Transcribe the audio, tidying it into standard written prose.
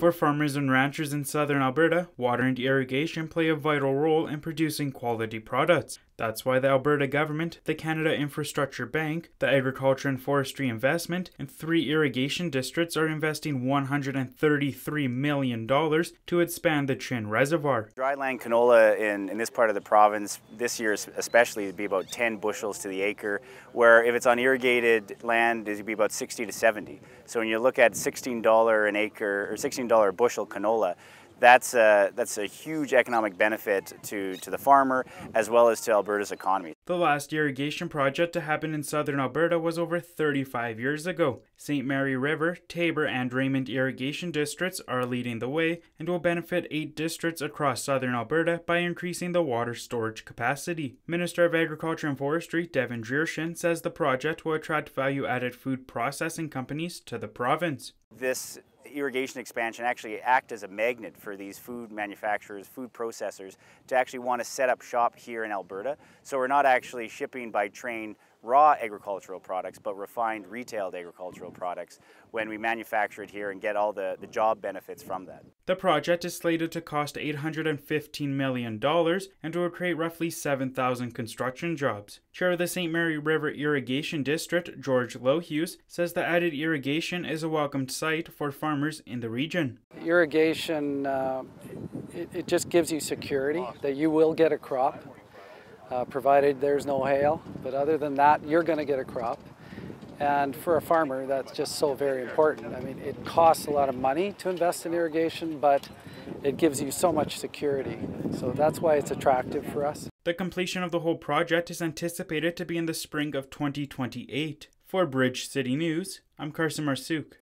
For farmers and ranchers in southern Alberta, water and irrigation play a vital role in producing quality products. That's why the Alberta government, the Canada Infrastructure Bank, the Agriculture and Forestry Investment, and three irrigation districts are investing $133 million to expand the Chin Reservoir. Dryland canola in this part of the province this year especially would be about 10 bushels to the acre, where if it's on irrigated land, it would be about 60 to 70. So when you look at $16 an acre or $16 a bushel canola, that's a huge economic benefit to the farmer as well as to Alberta's economy. The last irrigation project to happen in southern Alberta was over 35 years ago. St. Mary River, Taber and Raymond Irrigation Districts are leading the way and will benefit 8 districts across southern Alberta by increasing the water storage capacity. Minister of Agriculture and Forestry Devin Drearshin says the project will attract value-added food processing companies to the province. This irrigation expansion actually act as a magnet for these food manufacturers, food processors, to actually want to set up shop here in Alberta. So we're not actually shipping by train raw agricultural products, but refined retailed agricultural products when we manufacture it here and get all the job benefits from that. The project is slated to cost $815 million and will create roughly 7,000 construction jobs. Chair of the St. Mary River Irrigation District, George Lowhues, says the added irrigation is a welcomed sight for farmers in the region. Irrigation, it just gives you security that you will get a crop. Provided there's no hail, but other than that, you're going to get a crop. And for a farmer, that's just so very important. I mean, it costs a lot of money to invest in irrigation, but it gives you so much security. So that's why it's attractive for us. The completion of the whole project is anticipated to be in the spring of 2028. For Bridge City News, I'm Karsen Marczuk.